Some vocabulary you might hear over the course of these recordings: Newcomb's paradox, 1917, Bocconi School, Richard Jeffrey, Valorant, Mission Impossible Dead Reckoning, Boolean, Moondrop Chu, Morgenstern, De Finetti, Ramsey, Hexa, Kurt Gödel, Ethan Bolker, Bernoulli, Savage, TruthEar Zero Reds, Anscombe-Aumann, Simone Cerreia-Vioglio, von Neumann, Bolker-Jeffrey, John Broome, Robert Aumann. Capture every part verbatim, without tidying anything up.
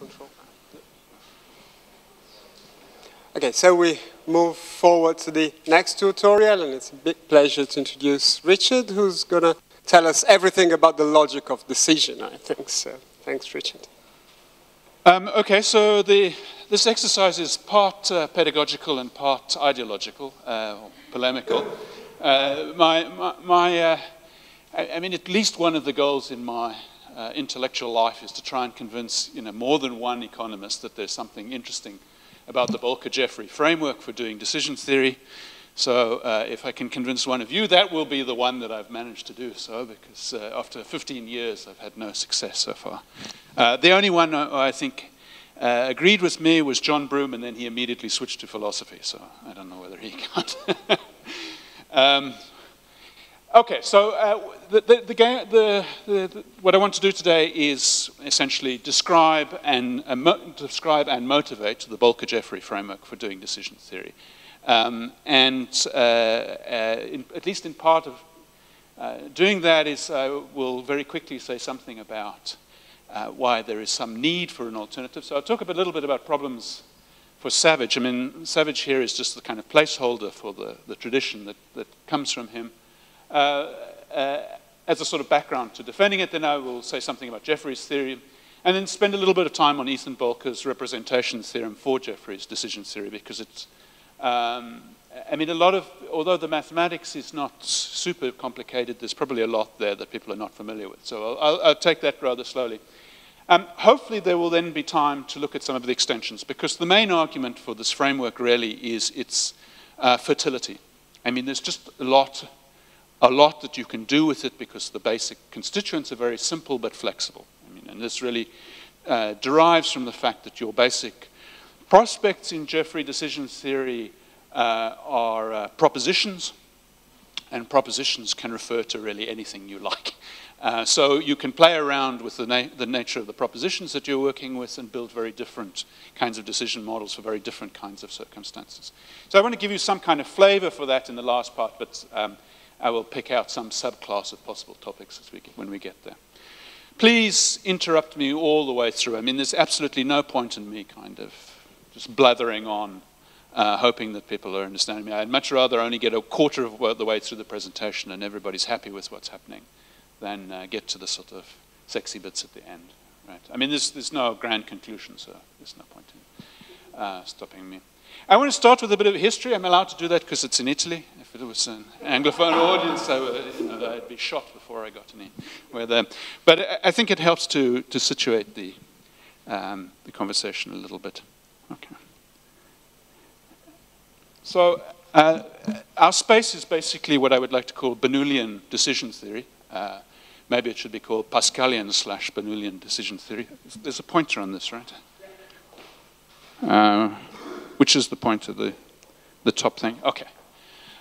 control. Okay, so we move forward to the next tutorial, and it's a big pleasure to introduce Richard, who's going to tell us everything about the logic of decision, I think so. Thanks, Richard. Um, okay, so the, this exercise is part uh, pedagogical and part ideological, uh, or polemical. Uh, my, my, my uh, I, I mean, at least one of the goals in my uh, intellectual life is to try and convince, you know, more than one economist that there's something interesting about the Bolker-Jeffrey framework for doing decision theory. So uh, if I can convince one of you, that will be the one that I've managed to do so, because uh, after fifteen years, I've had no success so far. Uh, the only one I, I think uh, agreed with me was John Broome, and then he immediately switched to philosophy, so I don't know whether he got um, okay, so uh, the, the, the, the, the, the, what I want to do today is essentially describe and, uh, mo describe and motivate the Bolker-Jeffrey framework for doing decision theory. Um, and uh, uh, in, at least in part of uh, doing that is I will very quickly say something about uh, why there is some need for an alternative. So I'll talk a bit, little bit about problems for Savage. I mean, Savage here is just the kind of placeholder for the, the tradition that, that comes from him. Uh, uh, as a sort of background to defending it, then I will say something about Jeffrey's theory, and then spend a little bit of time on Ethan Bolker's representation theorem for Jeffrey's decision theory, because it's, um, I mean, a lot of, although the mathematics is not super complicated, there's probably a lot there that people are not familiar with, so I'll, I'll, I'll take that rather slowly. Um, hopefully there will then be time to look at some of the extensions, because the main argument for this framework really is its uh, fertility. I mean, there's just a lot a lot that you can do with it because the basic constituents are very simple but flexible. I mean, and this really uh, derives from the fact that your basic prospects in Jeffrey decision theory uh, are uh, propositions, and propositions can refer to really anything you like. Uh, so you can play around with the, na the nature of the propositions that you're working with and build very different kinds of decision models for very different kinds of circumstances. So I want to give you some kind of flavor for that in the last part, but um, I will pick out some subclass of possible topics as we get, when we get there. Please interrupt me all the way through. I mean, there's absolutely no point in me kind of just blathering on, uh, hoping that people are understanding me. I'd much rather only get a quarter of the way through the presentation and everybody's happy with what's happening than uh, get to the sort of sexy bits at the end, right? I mean, there's, there's no grand conclusion, so there's no point in uh, stopping me. I want to start with a bit of history. I'm allowed to do that because it's in Italy. If it was an Anglophone audience, I would, you know, I'd be shot before I got anywhere. But I think it helps to, to situate the, um, the conversation a little bit. Okay. So uh, our space is basically what I would like to call Bernoullian decision theory. Uh, maybe it should be called Pascalian slash Bernoullian decision theory. There's a pointer on this, right? Uh, Which is the point of the, the top thing? Okay.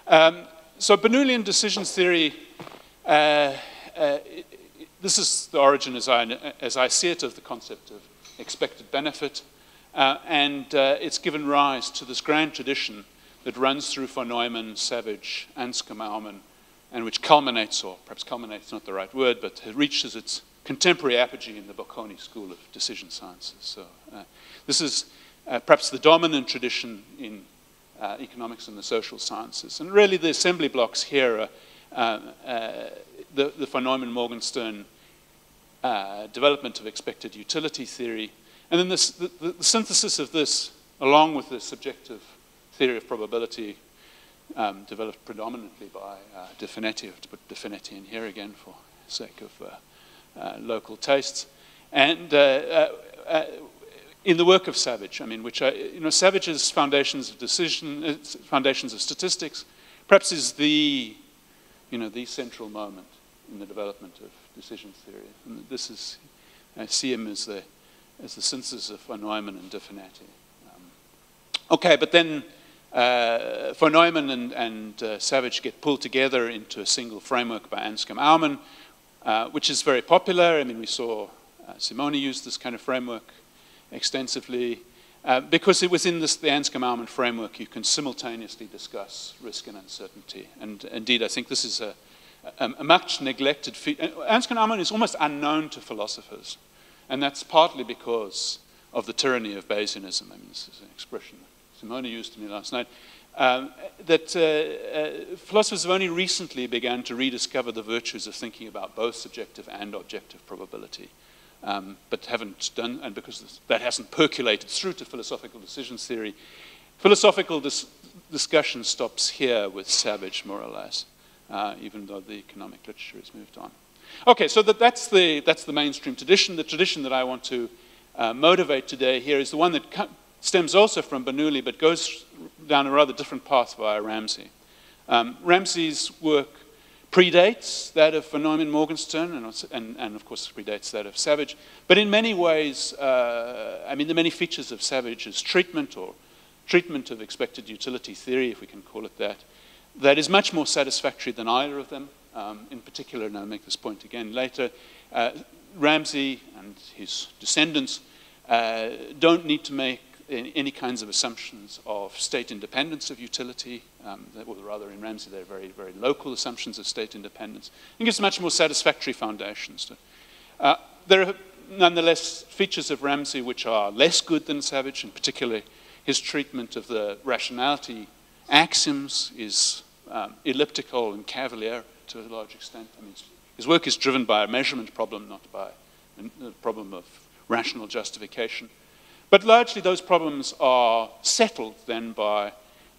Um, so Bernoullian decision theory, uh, uh, this is the origin, as I, as I see it, of the concept of expected benefit. Uh, and uh, it's given rise to this grand tradition that runs through von Neumann, Savage, Anscombe-Aumann, and which culminates, or perhaps culminates, not the right word, but it reaches its contemporary apogee in the Bocconi School of Decision Sciences. So uh, this is Uh, perhaps the dominant tradition in uh, economics and the social sciences. And really the assembly blocks here are uh, uh, the, the von Neumann-Morgenstern uh, development of expected utility theory, and then this, the, the synthesis of this, along with the subjective theory of probability um, developed predominantly by uh, De Finetti. I have to put De Finetti in here again for the sake of uh, uh, local tastes. And uh, uh, uh, in the work of Savage, I mean, which, I, you know, Savage's foundations of decision, foundations of statistics, perhaps is the, you know, the central moment in the development of decision theory. And this is, I see him as the, as the synthesis of von Neumann and De Finetti. Um, okay, but then uh, von Neumann and, and uh, Savage get pulled together into a single framework by Anscombe-Aumann, uh, which is very popular. I mean, we saw uh, Simone use this kind of framework extensively, uh, because it was in this, the Anscombe-Aumann framework you can simultaneously discuss risk and uncertainty. And indeed, I think this is a, a, a much neglected feature. Anscombe-Aumann is almost unknown to philosophers, and that's partly because of the tyranny of Bayesianism. I mean, this is an expression that Simone used to me last night. Um, that uh, uh, philosophers have only recently began to rediscover the virtues of thinking about both subjective and objective probability, um, but haven't done, and because that hasn't percolated through to philosophical decisions theory, philosophical dis discussion stops here with Savage, more or less, uh, even though the economic literature has moved on. Okay, so that, that's, the, that's the mainstream tradition. The tradition that I want to uh, motivate today here is the one that stems also from Bernoulli, but goes down a rather different path via Ramsey. Um, Ramsey's work predates that of von Neumann, Morgenstern, and, and, and of course predates that of Savage. But in many ways, uh, I mean, the many features of Savage's treatment, or treatment of expected utility theory, if we can call it that, that is much more satisfactory than either of them. Um, in particular, and I'll make this point again later, uh, Ramsey and his descendants uh, don't need to make any kinds of assumptions of state independence of utility, um, or rather in Ramsey they're very, very local assumptions of state independence, and gives much more satisfactory foundations to, uh, there are nonetheless features of Ramsey which are less good than Savage, in particular his treatment of the rationality axioms is um, elliptical and cavalier to a large extent. I mean, his work is driven by a measurement problem, not by a problem of rational justification. But largely those problems are settled then by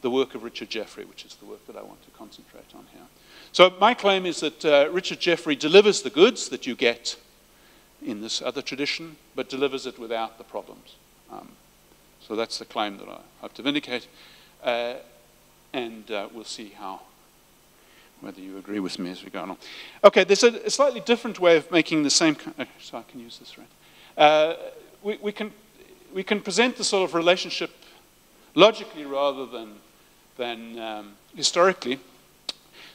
the work of Richard Jeffrey, which is the work that I want to concentrate on here. So my claim is that uh, Richard Jeffrey delivers the goods that you get in this other tradition, but delivers it without the problems. Um, so that's the claim that I hope to vindicate. Uh, and uh, we'll see how, whether you agree with me as we go on. Okay, there's a, a slightly different way of making the same kind of, so I can use this, right? Uh, we, we can... We can present the sort of relationship logically rather than, than um, historically.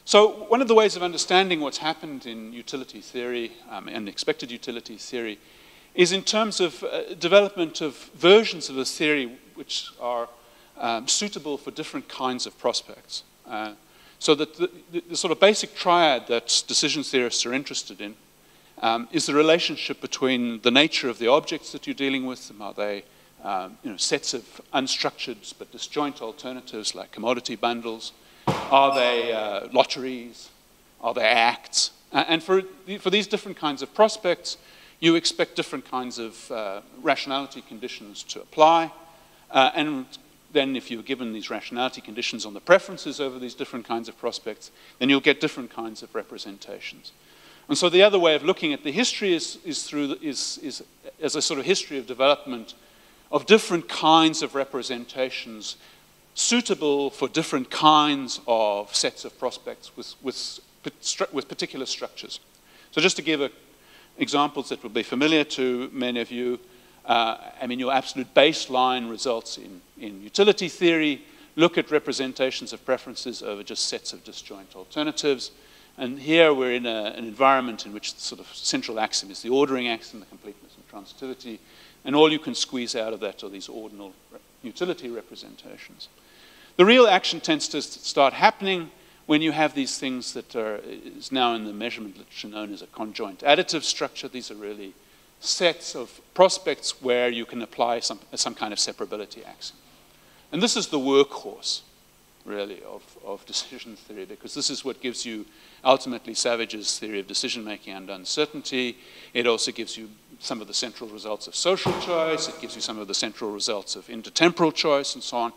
So one of the ways of understanding what's happened in utility theory um, and expected utility theory is in terms of uh, development of versions of the theory which are um, suitable for different kinds of prospects. Uh, so that the, the, the sort of basic triad that decision theorists are interested in Um, is the relationship between the nature of the objects that you're dealing with, and are they um, you know, sets of unstructured but disjoint alternatives like commodity bundles, are they uh, lotteries, are they acts? Uh, and for, for these different kinds of prospects, you expect different kinds of uh, rationality conditions to apply, uh, and then if you're given these rationality conditions on the preferences over these different kinds of prospects, then you'll get different kinds of representations. And so the other way of looking at the history is, is, through the, is, is as a sort of history of development of different kinds of representations suitable for different kinds of sets of prospects with, with, with particular structures. So just to give a, examples that will be familiar to many of you, uh, I mean, your absolute baseline results in, in utility theory look at representations of preferences over just sets of disjoint alternatives. And here we're in a, an environment in which the sort of central axiom is the ordering axiom, the completeness and transitivity, and all you can squeeze out of that are these ordinal utility representations. The real action tends to start happening when you have these things that are is now in the measurement literature known as a conjoint additive structure. These are really sets of prospects where you can apply some, some kind of separability axiom. And this is the workhorse, really, of, of decision theory, because this is what gives you ultimately Savage's theory of decision-making and uncertainty. It also gives you some of the central results of social choice. It gives you some of the central results of intertemporal choice and so on.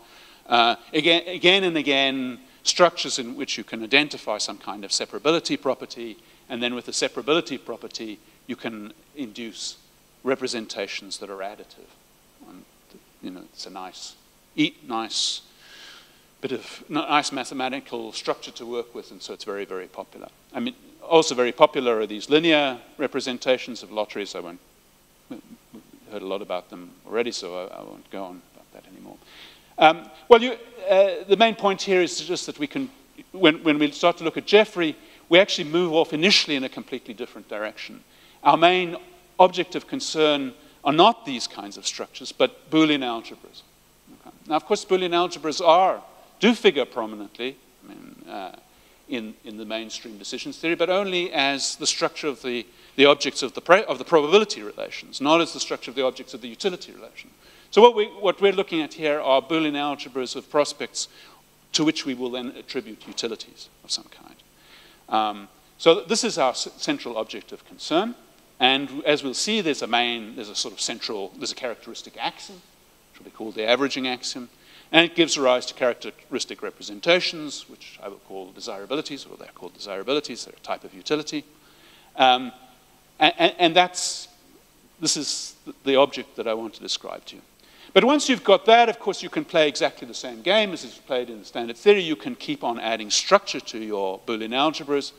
Uh, again, again and again, structures in which you can identify some kind of separability property, and then with the separability property, you can induce representations that are additive. And, you know, it's a nice, nice bit of nice mathematical structure to work with, and so it's very, very popular. I mean, also very popular are these linear representations of lotteries. I won't, we heard a lot about them already, so I, I won't go on about that anymore. Um, well, you, uh, the main point here is just that we can, when, when we start to look at Jeffrey, we actually move off initially in a completely different direction. Our main object of concern are not these kinds of structures, but Boolean algebras. Okay. Now, of course, Boolean algebras are do figure prominently I mean, uh, in, in the mainstream decisions theory, but only as the structure of the, the objects of the, pra of the probability relations, not as the structure of the objects of the utility relation. So what, we, what we're looking at here are Boolean algebras of prospects to which we will then attribute utilities of some kind. Um, so this is our central object of concern. And as we'll see, there's a main, there's a sort of central, there's a characteristic axiom, which will be called the averaging axiom. And it gives rise to characteristic representations, which I will call desirabilities, or they're called desirabilities, they're a type of utility. Um, and, and that's, this is the object that I want to describe to you. But once you've got that, of course, you can play exactly the same game as is played in the standard theory. You can keep on adding structure to your Boolean algebras.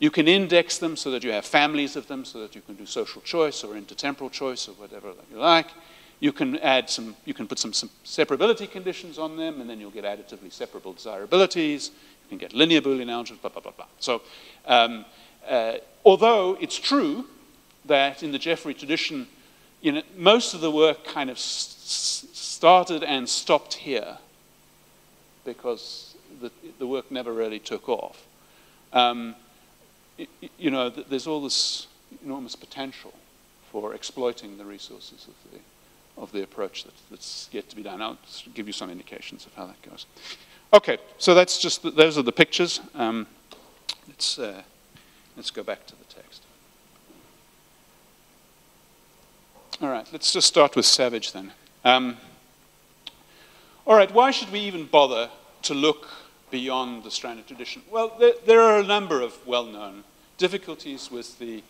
You can index them so that you have families of them, so that you can do social choice or intertemporal choice or whatever that you like. You can add some, you can put some, some separability conditions on them, and then you'll get additively separable desirabilities. You can get linear Boolean algebras, blah, blah, blah, blah. So um, uh, although it's true that in the Jeffrey tradition, you know, most of the work kind of started and stopped here because the, the work never really took off. Um, it, you know, there's all this enormous potential for exploiting the resources of the of the approach that, that's yet to be done. I'll give you some indications of how that goes. Okay, so that's just, the, those are the pictures. Um, let's, uh, let's go back to the text. All right, let's just start with Savage then. Um, all right, why should we even bother to look beyond the standard tradition? Well, there, there are a number of well-known difficulties with the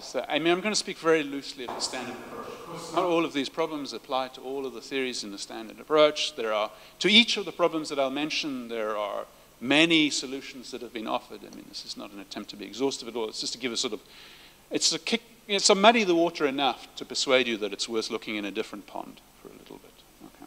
So, I mean, I'm going to speak very loosely of the standard approach. Not all of these problems apply to all of the theories in the standard approach. There are, to each of the problems that I'll mention, there are many solutions that have been offered. I mean, this is not an attempt to be exhaustive at all. It's just to give a sort of, it's a kick, it's a muddy the water enough to persuade you that it's worth looking in a different pond for a little bit. Okay.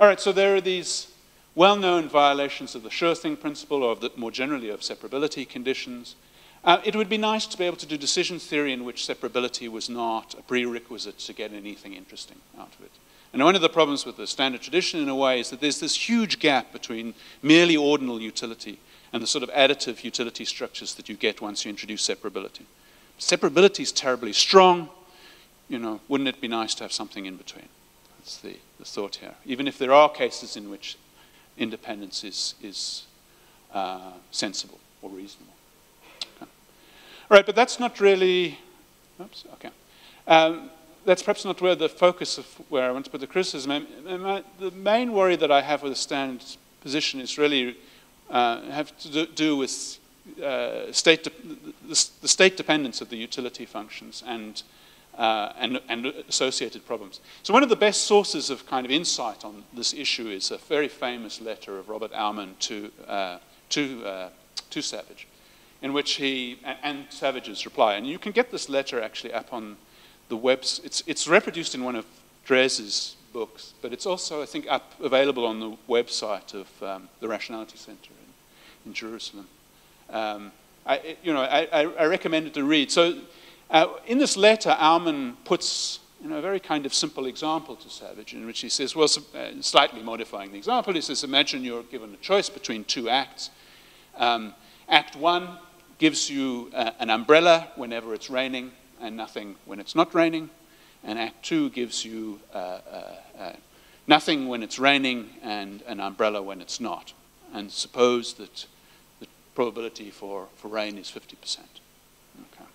All right, so there are these well-known violations of the sure thing principle, or of the, more generally of separability conditions. Uh, it would be nice to be able to do decision theory in which separability was not a prerequisite to get anything interesting out of it. And one of the problems with the standard tradition, in a way, is that there's this huge gap between merely ordinal utility and the sort of additive utility structures that you get once you introduce separability. Separability is terribly strong. You know, wouldn't it be nice to have something in between? That's the, the thought here. Even if there are cases in which independence is, is uh, sensible or reasonable. Right, but that's not really, oops, okay. Um, that's perhaps not where the focus of where I want to put the criticism. The main worry that I have with the standard position is really uh, have to do with uh, state de the state dependence of the utility functions and, uh, and, and associated problems. So one of the best sources of kind of insight on this issue is a very famous letter of Robert Aumann to, uh, to, uh, to Savage, in which he, and Savage's reply, and you can get this letter actually up on the webs. It's, it's reproduced in one of Dres's books, but it's also, I think, up available on the website of um, the Rationality Center in, in Jerusalem. Um, I, it, you know, I, I, I recommend it to read. So uh, in this letter, Aumann puts, you know, a very kind of simple example to Savage, in which he says, well, so, uh, slightly modifying the example, he says, imagine you're given a choice between two acts. Um, act one, gives you uh, an umbrella whenever it's raining and nothing when it's not raining. And Act two gives you uh, uh, uh, nothing when it's raining and an umbrella when it's not. And suppose that the probability for, for rain is fifty percent. Okay.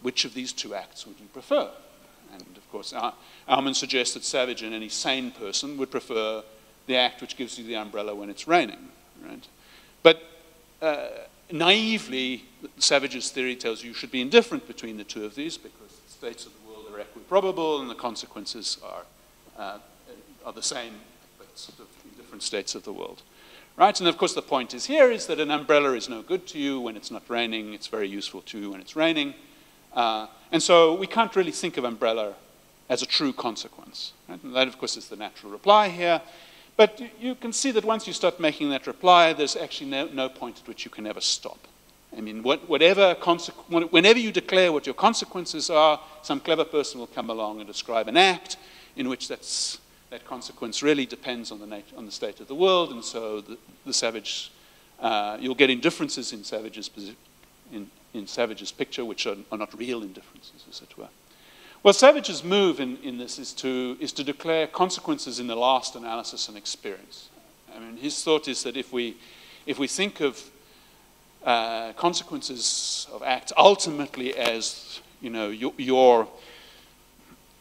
Which of these two acts would you prefer? And of course, Aumann suggests that Savage and any sane person would prefer the act which gives you the umbrella when it's raining. Right? But uh, naively, Savage's theory tells you you should be indifferent between the two of these because the states of the world are equiprobable and the consequences are, uh, are the same but sort of in different states of the world. Right? And of course the point is here is that an umbrella is no good to you when it's not raining. It's very useful to you when it's raining. Uh, and so we can't really think of umbrella as a true consequence. Right? And that, of course, is the natural reply here. But you can see that once you start making that reply, there's actually no, no point at which you can ever stop. I mean, what, whatever whenever you declare what your consequences are, some clever person will come along and describe an act in which that's, that consequence really depends on the, on the state of the world, and so the, the Savage, uh, you'll get indifferences in Savage's, in, in Savage's picture, which are, are not real indifferences, as it were. Well, Savage's move in, in this is to, is to declare consequences in the last analysis and experience. I mean, his thought is that if we, if we think of uh, consequences of acts ultimately as, you know, your, your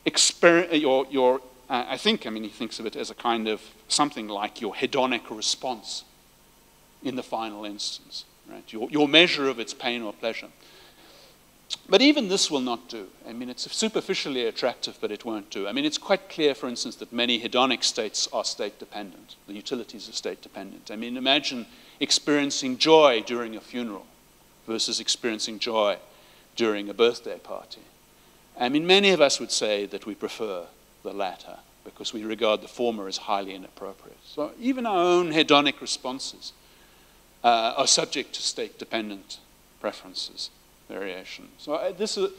exper- your, your uh, I think, I mean, he thinks of it as a kind of something like your hedonic response in the final instance, right? Your, your measure of its pain or pleasure. But even this will not do. I mean, it's superficially attractive, but it won't do. I mean, it's quite clear, for instance, that many hedonic states are state-dependent. The utilities are state-dependent. I mean, imagine experiencing joy during a funeral versus experiencing joy during a birthday party. I mean, many of us would say that we prefer the latter because we regard the former as highly inappropriate. So even our own hedonic responses uh, are subject to state-dependent preferences. Variation. So uh, this is,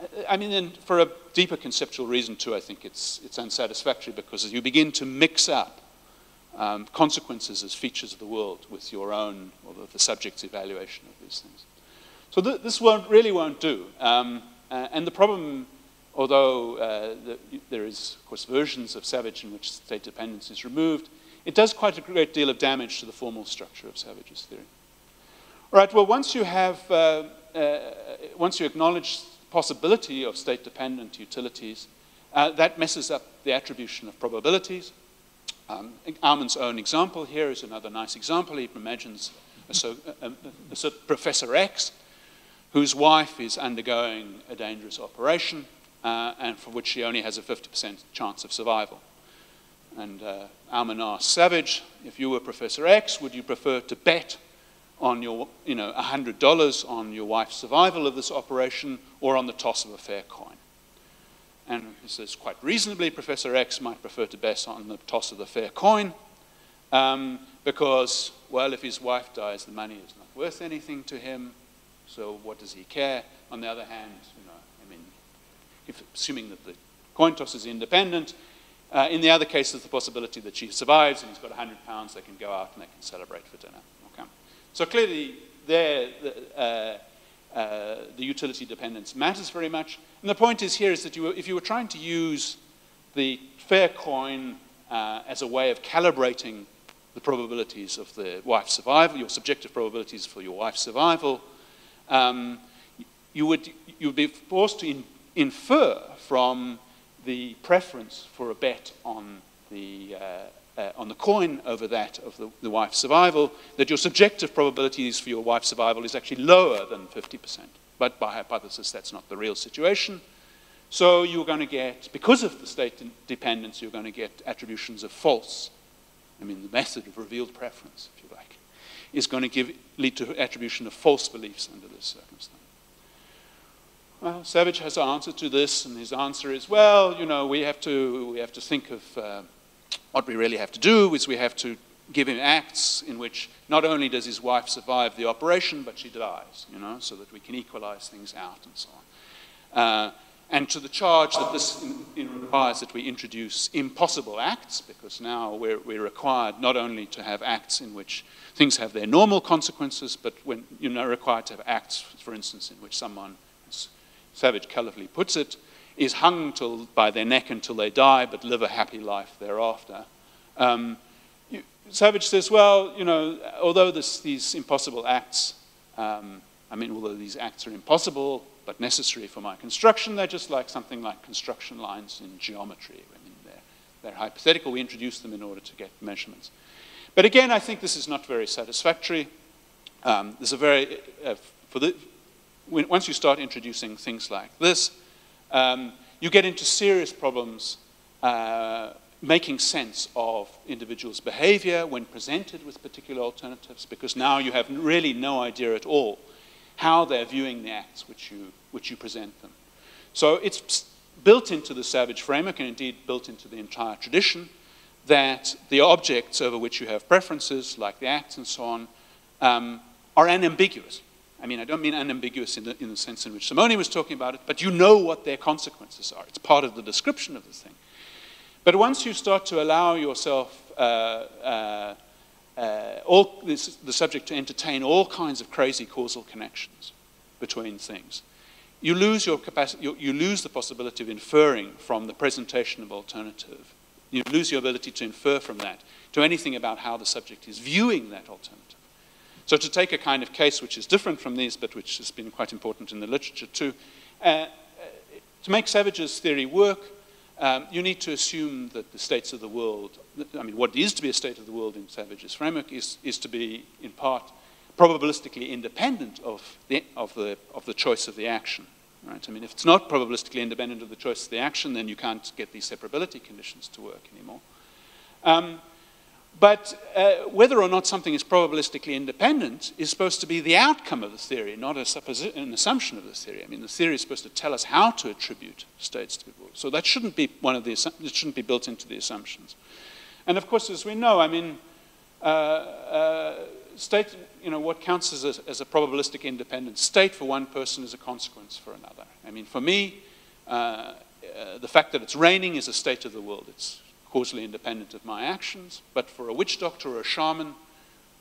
uh, I mean, and for a deeper conceptual reason too, I think it's, it's unsatisfactory because as you begin to mix up um, consequences as features of the world with your own, or the, the subject's evaluation of these things. So th this won't, really won't do. Um, uh, and the problem, although uh, the, there is, of course, versions of Savage in which state dependence is removed, it does quite a great deal of damage to the formal structure of Savage's theory. Right, well, once you have, uh, uh, once you acknowledge the possibility of state-dependent utilities, uh, that messes up the attribution of probabilities. Um, Aumann's own example here is another nice example. He imagines a, so, a, a, a, a Professor X, whose wife is undergoing a dangerous operation, uh, and for which she only has a fifty percent chance of survival. And uh, Aumann asks Savage, if you were Professor X, would you prefer to bet on your, you know, one hundred dollars on your wife's survival of this operation or on the toss of a fair coin? And he says, quite reasonably, Professor X might prefer to bet on the toss of the fair coin um, because, well, if his wife dies, the money is not worth anything to him, so what does he care? On the other hand, you know, I mean, if, assuming that the coin toss is independent, uh, in the other case, there's the possibility that she survives and he's got one hundred pounds, they can go out and they can celebrate for dinner. So clearly, there, the, uh, uh, the utility dependence matters very much. And the point is here is that you were, if you were trying to use the fair coin uh, as a way of calibrating the probabilities of the wife's survival, your subjective probabilities for your wife's survival, um, you would you would be forced to in, infer from the preference for a bet on the uh, Uh, on the coin over that of the, the wife's survival, that your subjective probabilities for your wife's survival is actually lower than fifty percent. But by hypothesis, that's not the real situation. So you're going to get, because of the state dependence, you're going to get attributions of false. I mean, the method of revealed preference, if you like, is going to give, lead to attribution of false beliefs under this circumstance. Well, Savage has an answer to this, and his answer is, well, you know, we have to, we have to think of... Uh, What we really have to do is we have to give him acts in which not only does his wife survive the operation, but she dies, you know, so that we can equalize things out and so on. Uh, and to the charge that this in, in requires that we introduce impossible acts, because now we're, we're required not only to have acts in which things have their normal consequences, but when you know, required to have acts, for instance, in which someone, as Savage colorfully puts it, is hung till, by their neck until they die, but live a happy life thereafter. Um, you, Savage says, well, you know, although this, these impossible acts, um, I mean, although these acts are impossible, but necessary for my construction, they're just like something like construction lines in geometry. I mean, they're, they're hypothetical. We introduce them in order to get measurements. But again, I think this is not very satisfactory. Um, there's a very, uh, for the, when, once you start introducing things like this, Um, you get into serious problems uh, making sense of individuals' behavior when presented with particular alternatives, because now you have really no idea at all how they're viewing the acts which you, which you present them. So it's built into the Savage framework, and indeed built into the entire tradition, that the objects over which you have preferences, like the acts and so on, um, are unambiguous. I mean, I don't mean unambiguous in the, in the sense in which Simone was talking about it, but you know what their consequences are. It's part of the description of the thing. But once you start to allow yourself uh, uh, uh, all, this is the subject to entertain all kinds of crazy causal connections between things. You lose your capacity, you, you lose the possibility of inferring from the presentation of alternative. You lose your ability to infer from that to anything about how the subject is viewing that alternative. So to take a kind of case which is different from these, but which has been quite important in the literature too, uh, to make Savage's theory work, um, you need to assume that the states of the world, I mean, what is to be a state of the world in Savage's framework is, is to be, in part, probabilistically independent of the, of the, of the choice of the action. Right? I mean, if it's not probabilistically independent of the choice of the action, then you can't get these separability conditions to work anymore. Um, But uh, whether or not something is probabilistically independent is supposed to be the outcome of the theory, not a an assumption of the theory. I mean, the theory is supposed to tell us how to attribute states to people. So that shouldn't be one of the it shouldn't be built into the assumptions. And of course, as we know, I mean, uh, uh, state. You know, what counts as a, as a probabilistic independent state for one person is a consequence for another. I mean, for me, uh, uh, the fact that it's raining is a state of the world. It's causally independent of my actions, but for a witch doctor or a shaman,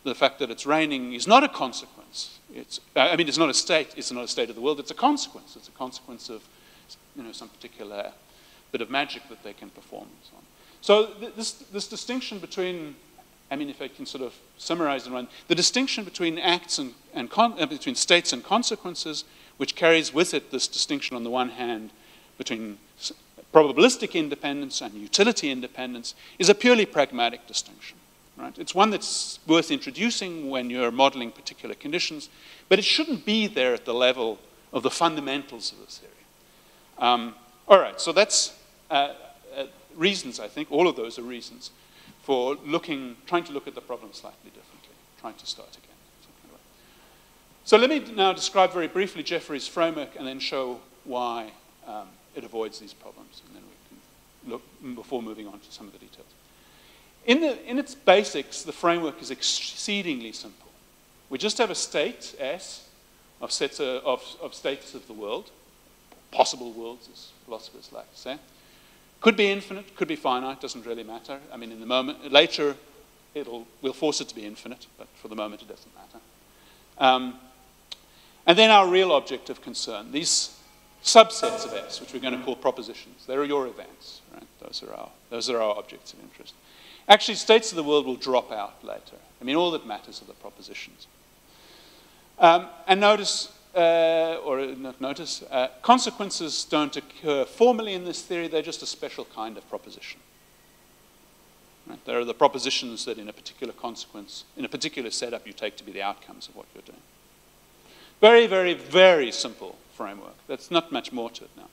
the fact that it's raining is not a consequence. It's, I mean, it's not a state, it's not a state of the world, it's a consequence. It's a consequence of, you know, some particular bit of magic that they can perform and so on. So this, this distinction between, I mean, if I can sort of summarize in one, the distinction between acts and, and con, uh, between states and consequences, which carries with it this distinction on the one hand between probabilistic independence and utility independence, is a purely pragmatic distinction. Right? It's one that's worth introducing when you're modeling particular conditions, but it shouldn't be there at the level of the fundamentals of the theory. Um, all right, so that's uh, uh, reasons, I think, all of those are reasons for looking, trying to look at the problem slightly differently, trying to start again. So let me now describe very briefly Jeffrey's framework and then show why um, it avoids these problems, and then we can look before moving on to some of the details. In, the, in its basics, the framework is exceedingly simple. We just have a state, S, of, sets of, of, of states of the world, possible worlds, as philosophers like to say. Could be infinite, could be finite, doesn't really matter. I mean, in the moment, later, it'll, we'll force it to be infinite, but for the moment, it doesn't matter. Um, and then our real object of concern, these subsets of S, which we're going to call propositions. They are your events, right? Those are our, those are our objects of interest. Actually, states of the world will drop out later. I mean, all that matters are the propositions. Um, and notice, uh, or not notice, uh, consequences don't occur formally in this theory. They're just a special kind of proposition. Right? There are the propositions that in a particular consequence, in a particular setup, you take to be the outcomes of what you're doing. Very, very, very simple framework. That's not much more to it now.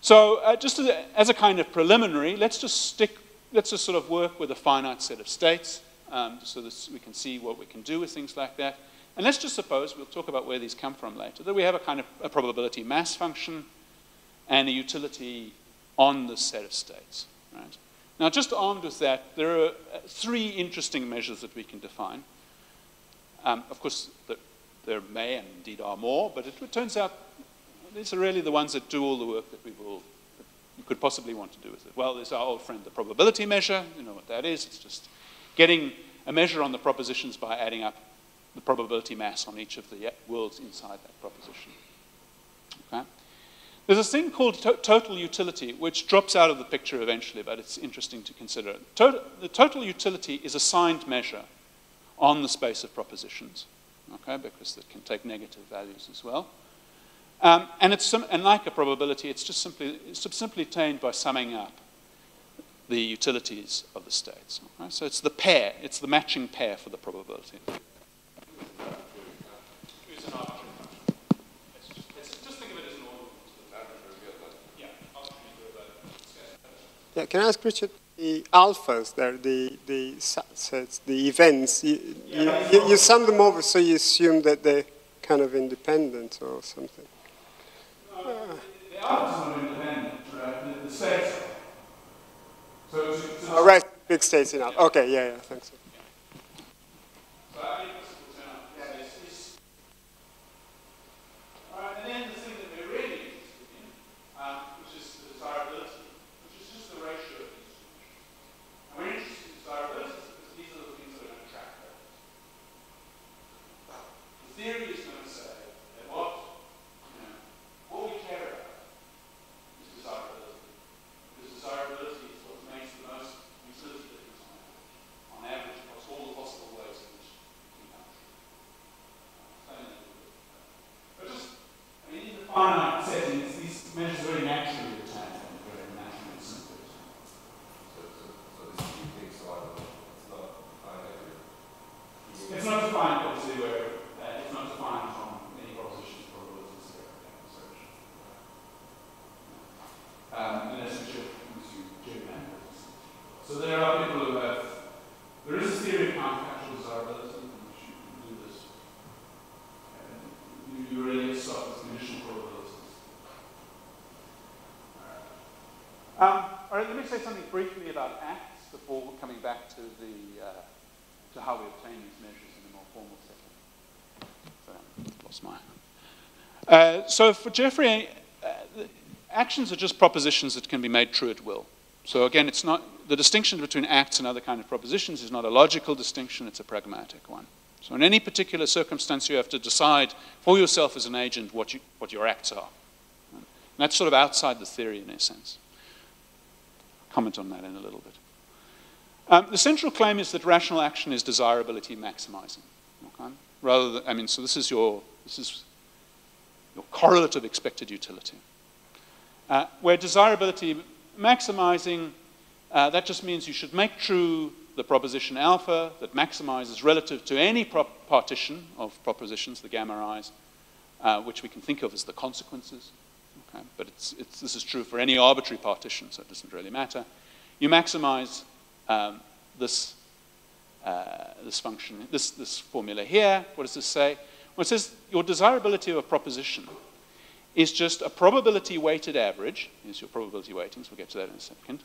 So uh, just as a, as a kind of preliminary, let's just stick, let's just sort of work with a finite set of states um, so that we can see what we can do with things like that. And let's just suppose, we'll talk about where these come from later, that we have a kind of a probability mass function and a utility on this set of states. Right? Now just armed with that, there are three interesting measures that we can define. Um, of course, the There may and indeed are more, but it, it turns out these are really the ones that do all the work that we will, that you could possibly want to do with it. Well, there's our old friend, the probability measure. You know what that is. It's just getting a measure on the propositions by adding up the probability mass on each of the worlds inside that proposition. Okay? There's this thing called to total utility, which drops out of the picture eventually, but it's interesting to consider. Total, the total utility is a signed measure on the space of propositions. Okay, because it can take negative values as well. Um, and, it's some, and like a probability, it's just simply, it's simply obtained by summing up the utilities of the states. Okay? So it's the pair, it's the matching pair for the probability. Yeah, can I ask Richard? The alphas, there, the, the subsets, the events, you, yeah, you, you, you sum them over so you assume that they're kind of independent or something. No, ah. the, the alphas are independent, right? The, the states are. So, so, so oh, right, big states in alpha. Yeah. Okay, yeah, yeah, thanks. So I think this will turn out. Yeah, it's, it's, all right, and then the thing that we're really interested in, um, which is the desirability. We're interested in desirability because these are the things that are All right, let me say something briefly about acts before coming back to the uh, to how we obtain these measures in a more formal setting. So, lost mine. Uh, so for Jeffrey, uh, actions are just propositions that can be made true at will. So again, it's not the distinction between acts and other kind of propositions is not a logical distinction; it's a pragmatic one. So in any particular circumstance, you have to decide for yourself as an agent what you, what your acts are. And that's sort of outside the theory in a sense. I'll comment on that in a little bit. Um, the central claim is that rational action is desirability maximizing. Okay? Rather than, I mean, so this is your this is your correlate of expected utility, uh, where desirability maximizing uh, that just means you should make true the proposition alpha that maximizes relative to any prop partition of propositions, the gamma i's, uh, which we can think of as the consequences. Okay? But it's, it's, this is true for any arbitrary partition, so it doesn't really matter. You maximize um, this, uh, this function, this, this formula here. What does this say? Well, it says your desirability of a proposition is just a probability-weighted average. Here's your probability weightings. We'll get to that in a second.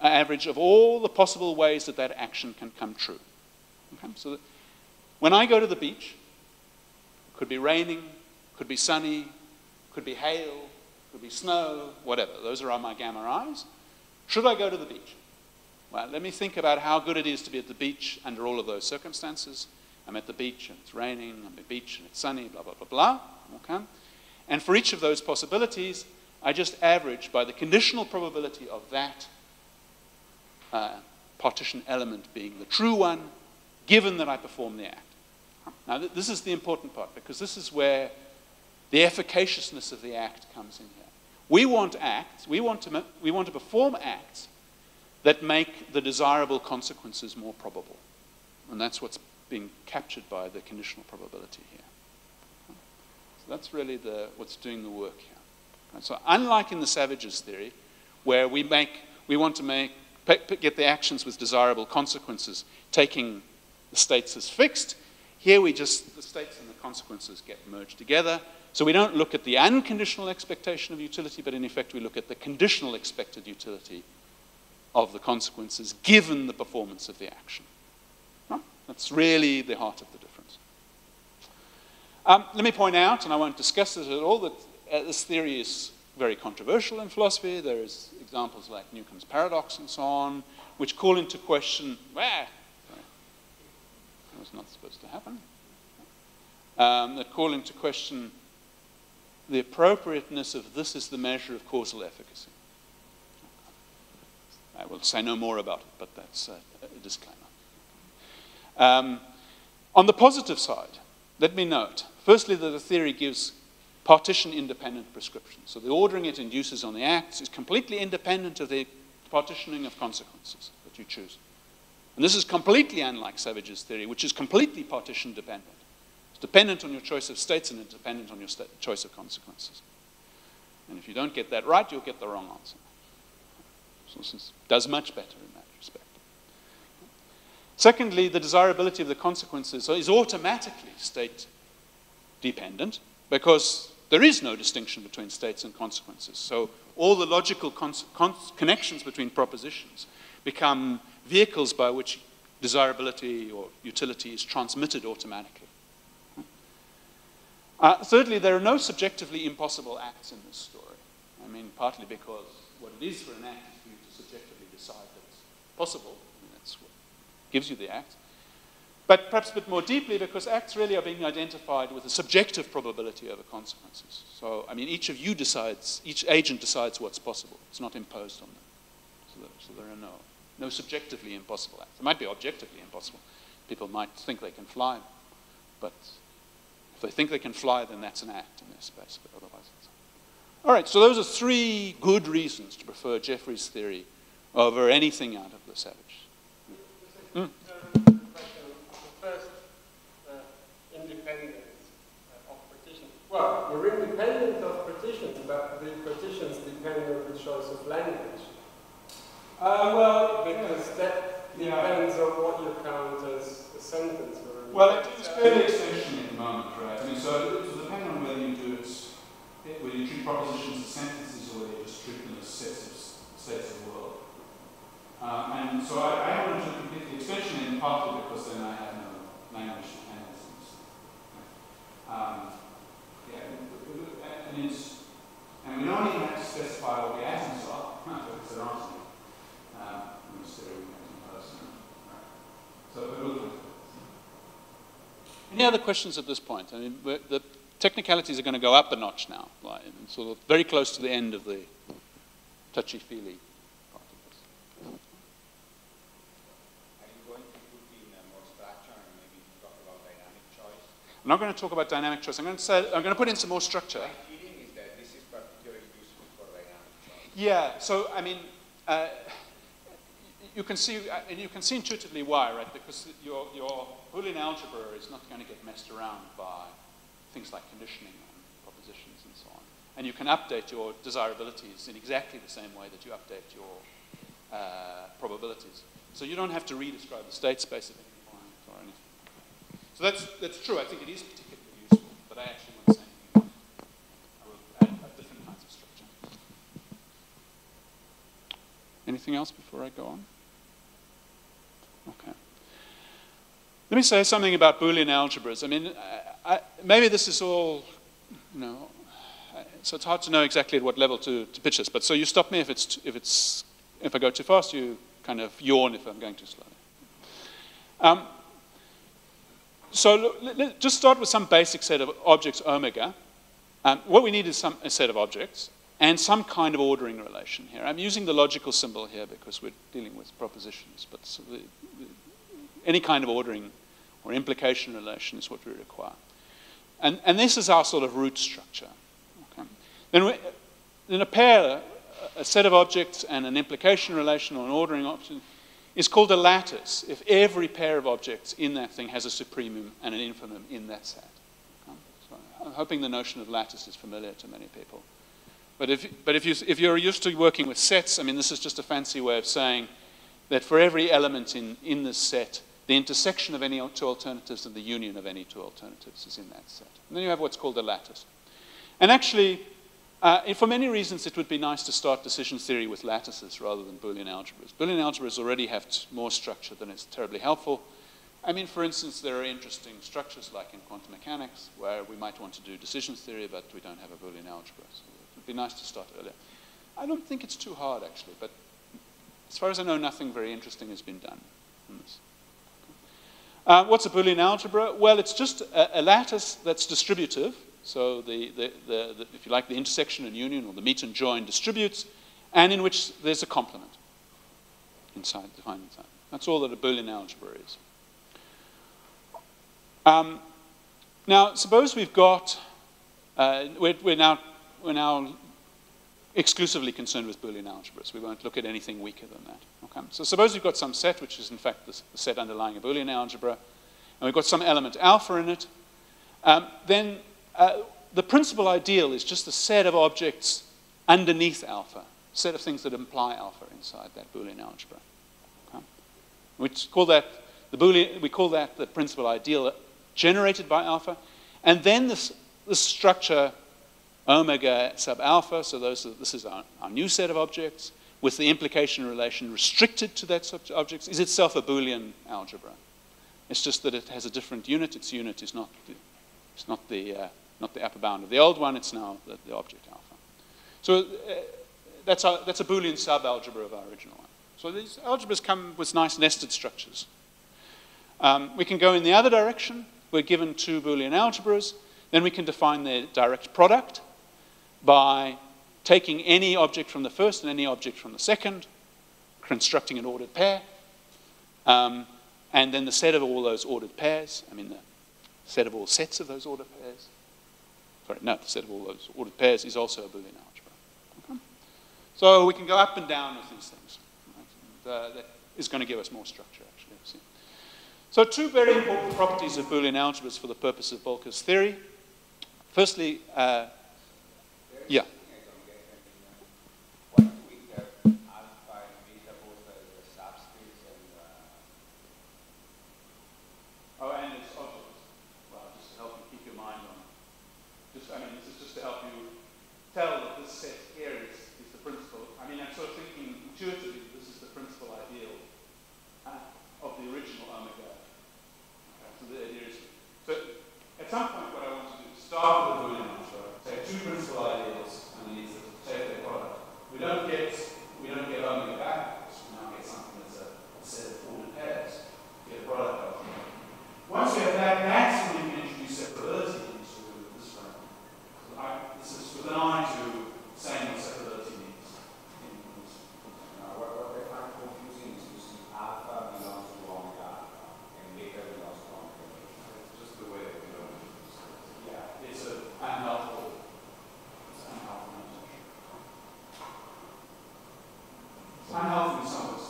An average of all the possible ways that that action can come true. Okay? So that when I go to the beach, it could be raining, could be sunny, could be hail, could be snow, whatever. Those are my gamma i's. Should I go to the beach? Well, let me think about how good it is to be at the beach under all of those circumstances. I'm at the beach and it's raining, I'm at the beach and it's sunny, blah, blah, blah, blah. Okay? And for each of those possibilities, I just average by the conditional probability of that Uh, partition element being the true one, given that I perform the act. Now, th this is the important part, because this is where the efficaciousness of the act comes in here. We want acts, we want to, we want to perform acts that make the desirable consequences more probable. And that's what's being captured by the conditional probability here. Okay. So that's really the, what's doing the work here. Okay. So unlike in the Savage's theory, where we, make, we want to make get the actions with desirable consequences, taking the states as fixed. Here we just, the states and the consequences get merged together. So we don't look at the unconditional expectation of utility, but in effect we look at the conditional expected utility of the consequences given the performance of the action. Right? That's really the heart of the difference. Um, let me point out, and I won't discuss it at all, that uh, this theory is very controversial in philosophy. There is examples like Newcomb's paradox and so on, which call into question, where? Sorry. That was not supposed to happen. Um, that call into question the appropriateness of this is the measure of causal efficacy. I will say no more about it, but that's a, a disclaimer. Um, on the positive side, let me note, firstly, that the theory gives partition-independent prescription. So the ordering it induces on the acts is completely independent of the partitioning of consequences that you choose. And this is completely unlike Savage's theory, which is completely partition-dependent. It's dependent on your choice of states and it's dependent on your choice of consequences. And if you don't get that right, you'll get the wrong answer. So this does much better in that respect. Secondly, the desirability of the consequences is automatically state-dependent, because there is no distinction between states and consequences. So all the logical connections between propositions become vehicles by which desirability or utility is transmitted automatically. Uh, thirdly, there are no subjectively impossible acts in this story. I mean, partly because what it is for an act is for you to subjectively decide that it's possible. I mean, that's what gives you the act. But perhaps a bit more deeply, because acts really are being identified with a subjective probability over consequences. So, I mean, each of you decides, each agent decides what's possible. It's not imposed on them. So, that, so there are no, no subjectively impossible acts. It might be objectively impossible. People might think they can fly, but if they think they can fly, then that's an act in their space, but otherwise it's not. All right, so those are three good reasons to prefer Jeffrey's theory over anything out of the Savage. Mm. Well, you're independent of partitions, but the partitions depend on the choice of language. Uh, well, because yeah. that depends yeah. on what you count as a sentence. Or well, it is fairly extension at the moment, right? I mean, so it will depend on whether you do it, whether you treat propositions as sentences or whether you just treat them as sets of states of the world. And so I, I wanted to complete the extension in partly because then I had no language dependencies. Um, yeah, and, it's, and we don't even have to specify what the atoms are, because there aren't any. Um, so we're looking at that. Any other questions at this point? I mean, the technicalities are going to go up a notch now, right? And sort of very close to the end of the touchy-feely. I'm not going to talk about dynamic choice. I'm going to say, I'm going to put in some more structure. My feeling is that this is particularly useful for dynamic choice. Yeah. So I mean, uh, you can see, and you can see intuitively why, right? Because your your Boolean algebra is not going to get messed around by things like conditioning on propositions and so on. And you can update your desirabilities in exactly the same way that you update your uh, probabilities. So you don't have to redescribe the state space of any point or anything. So that's, that's true. I think it is particularly useful, but I actually wouldn't say anything about it. I will add different kinds of structure. Anything else before I go on? Okay. Let me say something about Boolean algebras. I mean, I, I, maybe this is all, you know, I, so it's hard to know exactly at what level to, to pitch this. But so you stop me if it's if it's if I go too fast. You kind of yawn if I'm going too slowly. Um, So let's just start with some basic set of objects, omega. Um, what we need is some, a set of objects and some kind of ordering relation here. I'm using the logical symbol here because we're dealing with propositions, but so the, the, any kind of ordering or implication relation is what we require. And, and this is our sort of root structure. Okay. Then, we, then a pair, a set of objects and an implication relation or an ordering option, is called a lattice if every pair of objects in that thing has a supremum and an infimum in that set. Okay? So I'm hoping the notion of lattice is familiar to many people. But, if, but if, you, if you're used to working with sets, I mean, this is just a fancy way of saying that for every element in, in this set, the intersection of any two alternatives and the union of any two alternatives is in that set. And then you have what's called a lattice. And actually, Uh, for many reasons, it would be nice to start decision theory with lattices rather than Boolean algebras. Boolean algebras already have more structure than is terribly helpful. I mean, for instance, there are interesting structures like in quantum mechanics where we might want to do decision theory, but we don't have a Boolean algebra. So it would be nice to start earlier. I don't think it's too hard, actually, but as far as I know, nothing very interesting has been done on this. Uh, what's a Boolean algebra? Well, it's just a, a lattice that's distributive. So the, the, the, the, if you like, the intersection and union, or the meet and join, distributes, and in which there's a complement inside, defined inside. That's all that a Boolean algebra is. Um, now, suppose we've got, uh, we're, we're, now, we're now exclusively concerned with Boolean algebras. We won't look at anything weaker than that. Okay? So suppose we've got some set, which is in fact the, the set underlying a Boolean algebra, and we've got some element alpha in it, um, then Uh, the principal ideal is just a set of objects underneath alpha, a set of things that imply alpha inside that Boolean algebra. Okay? We call that the Boolean, we call that the principal ideal generated by alpha, and then this, this structure omega sub alpha. So those are, this is our, our new set of objects with the implication relation restricted to that sub objects is itself a Boolean algebra. It's just that it has a different unit. Its unit is not the, it's not the uh, not the upper bound of the old one, it's now the, the object alpha. So uh, that's, our, that's a Boolean subalgebra of our original one. So these algebras come with nice nested structures. Um, we can go in the other direction. We're given two Boolean algebras. Then we can define their direct product by taking any object from the first and any object from the second, constructing an ordered pair, um, and then the set of all those ordered pairs, I mean the set of all sets of those ordered pairs, Sorry, no, the set of all those ordered pairs is also a Boolean algebra. Okay. So we can go up and down with these things. Right? And, uh, that is going to give us more structure, actually. See. So two very important properties of Boolean algebras for the purpose of Bolker's theory. Firstly, uh, yeah.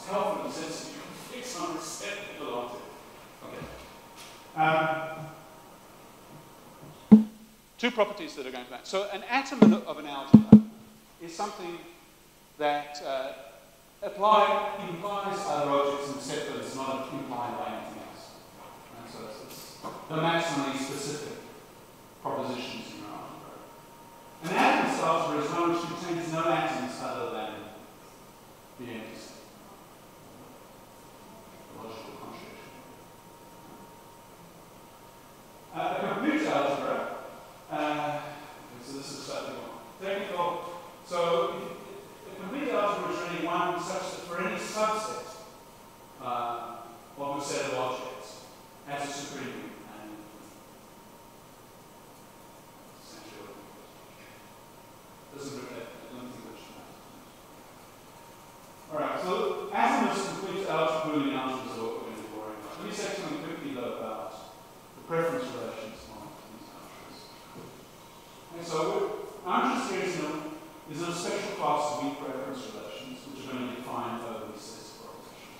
tell them since you can fix some respect that belong to it. Okay. Um, two properties that are going to matter. So an atom of an algebra is something that uh, apply, implies other objects in set, but it's not implied by anything else. And so it's, it's the maximally specific propositions in our algebra. An atom's algebra is one which contains no atoms other than the empty set. The logical contradiction. Uh, the complete algebra, uh, so this is slightly more technical. So the complete algebra is really one such that for any subset uh, of a set of objects has a supreme and essential. Doesn't reflect the limiting which matters. Alright, so Asimov's complete algebra, Boolean algebra is all going to be boring. Let me say something quickly though about the preference relations among these algebras. And so I'm just curious enough. Is there a special class of weak preference relations which are going to define over these sets of propositions?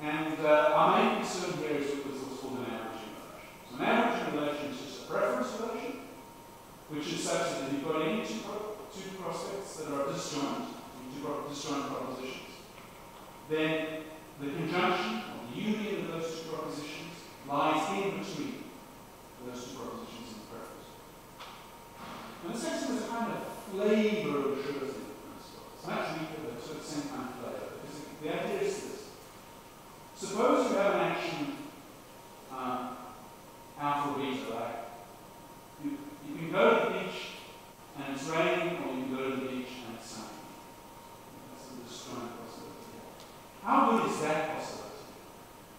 And uh, our main concern here is with what's called an averaging relation. So an averaging relation is just a preference relation, which is such that if you've got any two, pro two prospects that are disjoint, two pro disjoint propositions, then the conjunction or the union of those two propositions lies in between those two propositions. And the section is a kind of flavor of sugar's in the principle. It's much weaker, but it's the same kind of flavor. Because the idea is this. Suppose you have an action um, alpha beta, right? You, you can go to the beach and it's raining, or you can go to the beach and it's sunny. That's the destroying possibility. How good is that possibility?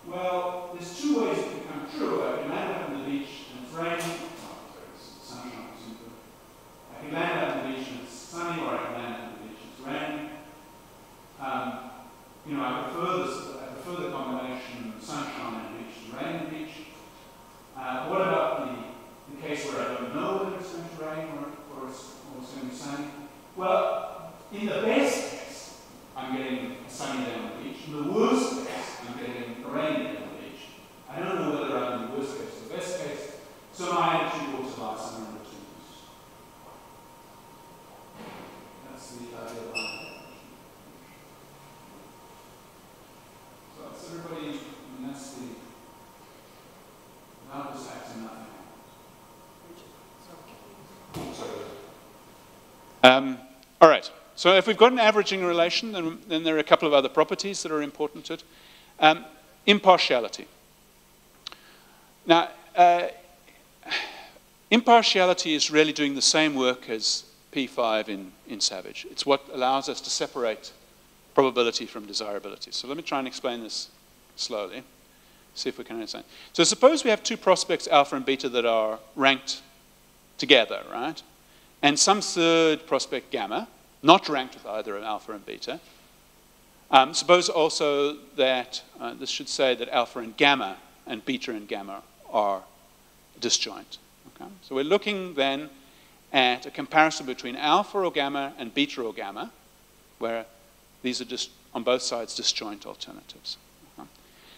Well, there's two ways it can come true. I can land up on the beach and it's raining. I can land out on the beach and it's sunny, or I can land out on the beach and it's raining. Um, you know, I prefer this, I prefer the combination of sunshine and beach and rain and beach. Uh, what about the, the case where I don't know whether it's going to rain or, or, it's, or it's going to be sunny? Well, in the best case, I'm getting a sunny day on the beach. In the worst case, I'm getting a rainy day on the beach. I don't know whether I'm in the worst case or the best case, so my attitude ought to lie somewhere. So that's everybody, and that's the that was actually nothing. Sorry. Um, all right. So if we've got an averaging relation, then, then there are a couple of other properties that are important to it. Um, impartiality. Now, uh, impartiality is really doing the same work as P five in, in Savage. It's what allows us to separate probability from desirability. So let me try and explain this slowly, see if we can understand. So suppose we have two prospects, alpha and beta, that are ranked together, right? And some third prospect, gamma, not ranked with either alpha and beta. Um, suppose also that, uh, this should say that alpha and gamma and beta and gamma are disjoint. Okay? So we're looking then at a comparison between alpha or gamma and beta or gamma, where these are just on both sides disjoint alternatives. Uh-huh.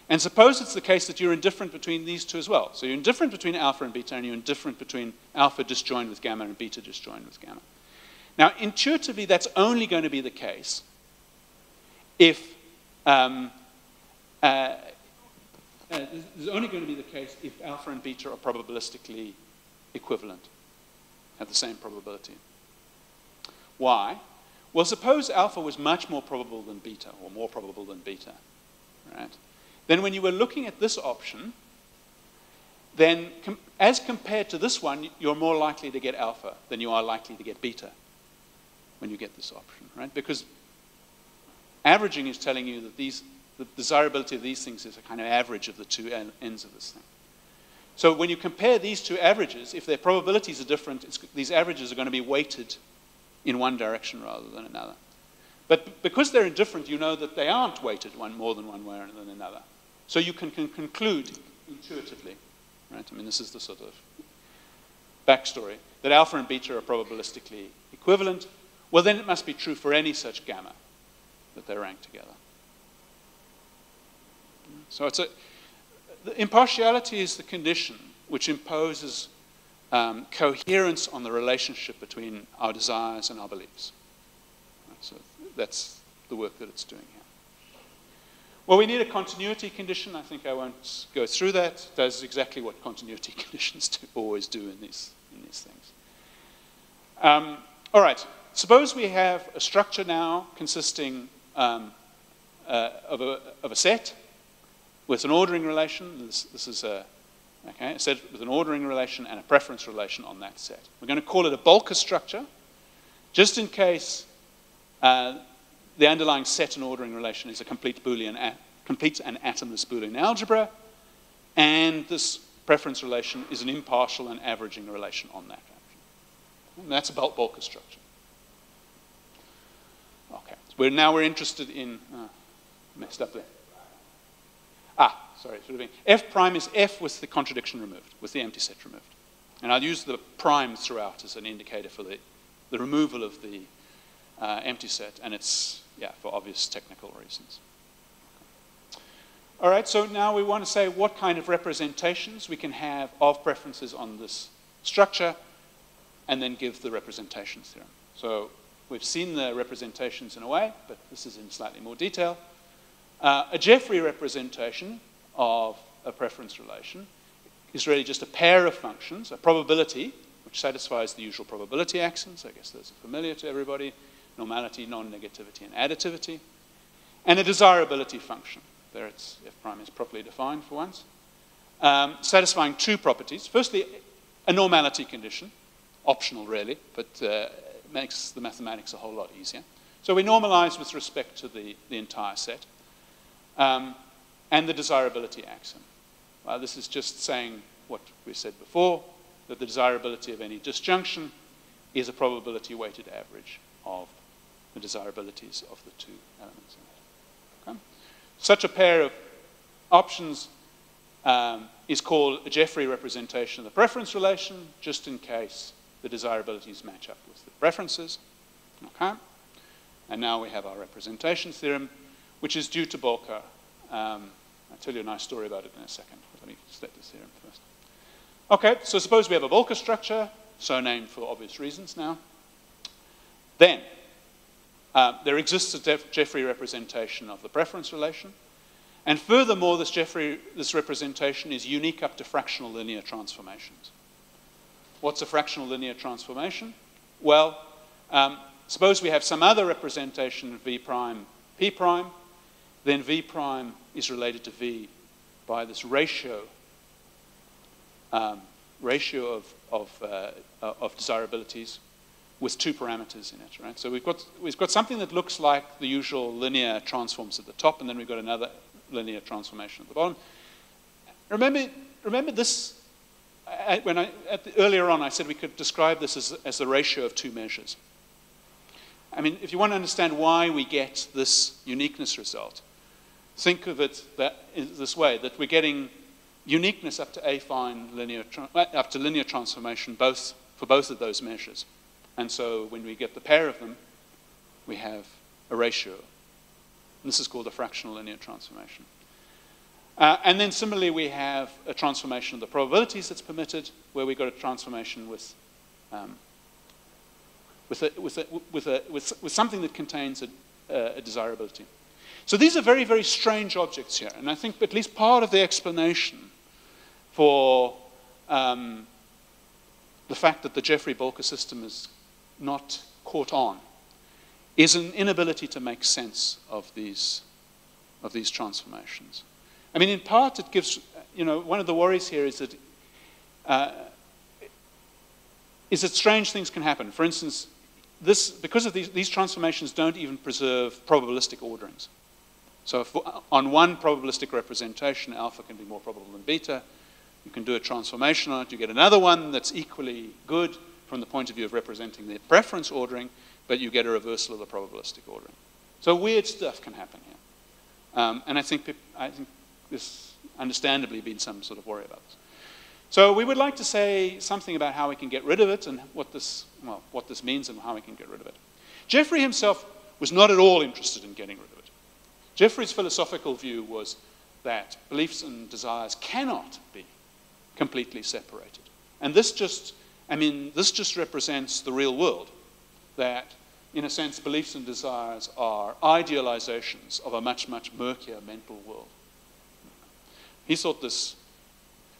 And suppose it's the case that you're indifferent between these two as well. So you're indifferent between alpha and beta, and you're indifferent between alpha disjoined with gamma and beta disjoined with gamma. Now, intuitively, that's only going to be the case if um, uh, uh, it's only going to be the case if alpha and beta are probabilistically equivalent. Have the same probability. Why? Well, suppose alpha was much more probable than beta, or more probable than beta, right? Then when you were looking at this option, then com as compared to this one, you're more likely to get alpha than you are likely to get beta when you get this option, right? Because averaging is telling you that these, the desirability of these things is a kind of average of the two ends of this thing. So when you compare these two averages, if their probabilities are different, it's, these averages are going to be weighted in one direction rather than another. But because they're indifferent, you know that they aren't weighted one more than one way or than another. So you can, can conclude intuitively, right? I mean, this is the sort of backstory, that alpha and beta are probabilistically equivalent. Well, then it must be true for any such gamma. that they rank together. So it's a, the impartiality is the condition which imposes um, coherence on the relationship between our desires and our beliefs. So that's the work that it's doing here. Well, we need a continuity condition. I think I won't go through that. It does exactly what continuity conditions do, always do in these, in these things. Um, all right. Suppose we have a structure now consisting um, uh, of, a, of a set with an ordering relation. This, this is a, okay, a set with an ordering relation and a preference relation on that set. We're going to call it a Bolker structure, just in case uh, the underlying set and ordering relation is a complete Boolean, a complete and atomless Boolean algebra, and this preference relation is an impartial and averaging relation on that. And that's a Bolker structure. Okay, so we're, now we're interested in, uh, messed up there. Ah, sorry, should have been. F prime is F with the contradiction removed, with the empty set removed. And I'll use the prime throughout as an indicator for the, the removal of the uh, empty set, and it's, yeah, for obvious technical reasons. All right, so now we want to say what kind of representations we can have of preferences on this structure, and then give the representation theorem. So we've seen the representations in a way, but this is in slightly more detail. Uh, a Jeffrey representation of a preference relation is really just a pair of functions, a probability, which satisfies the usual probability axioms. I guess those are familiar to everybody. Normality, non-negativity, and additivity. And a desirability function. There it's F prime is properly defined for once. Um, satisfying two properties. Firstly, a normality condition, optional really, but uh, makes the mathematics a whole lot easier. So we normalize with respect to the, the entire set. Um, and the desirability axiom. Well, this is just saying what we said before, that the desirability of any disjunction is a probability-weighted average of the desirabilities of the two elements in it. Okay? Such a pair of options um, is called a Jeffrey representation of the preference relation, just in case the desirabilities match up with the preferences. Okay? And now we have our representation theorem, which is due to Bolker. Um, I'll tell you a nice story about it in a second. Let me set this theorem first. Okay, so suppose we have a Bolker structure, so named for obvious reasons now. Then, uh, there exists a Jeffrey representation of the preference relation. And furthermore, this Jeffrey, this representation is unique up to fractional linear transformations. What's a fractional linear transformation? Well, um, suppose we have some other representation of V prime, P prime, then V prime is related to V by this ratio, um, ratio of, of, uh, of desirabilities with two parameters in it, right? So we've got, we've got something that looks like the usual linear transforms at the top, and then we've got another linear transformation at the bottom. Remember, remember this, when I, at the, earlier on I said we could describe this as, as the ratio of two measures. I mean, if you want to understand why we get this uniqueness result, think of it that, this way, that we're getting uniqueness up to affine linear, up to linear transformation both, for both of those measures. And so when we get the pair of them, we have a ratio. And this is called a fractional linear transformation. Uh, and then similarly, we have a transformation of the probabilities that's permitted, where we got a transformation with um, With, a, with, a, with, a, with, with something that contains a, uh, a desirability. So these are very, very strange objects here, and I think at least part of the explanation for um, the fact that the Jeffrey-Bolker system is not caught on is an inability to make sense of these, of these transformations. I mean, in part it gives, you know, one of the worries here is that, uh, is that strange things can happen. For instance, This, because of these, these transformations don't even preserve probabilistic orderings. So if on one probabilistic representation, alpha can be more probable than beta. You can do a transformation on it. You get another one that's equally good from the point of view of representing the preference ordering, but you get a reversal of the probabilistic ordering. So weird stuff can happen here. Um, and I think, I think there's understandably been some sort of worry about this. So we would like to say something about how we can get rid of it and what this, well, what this means and how we can get rid of it. Jeffrey himself was not at all interested in getting rid Jeffrey's philosophical view was that beliefs and desires cannot be completely separated. And this just, I mean, this just represents the real world, that in a sense beliefs and desires are idealizations of a much, much murkier mental world. He thought this,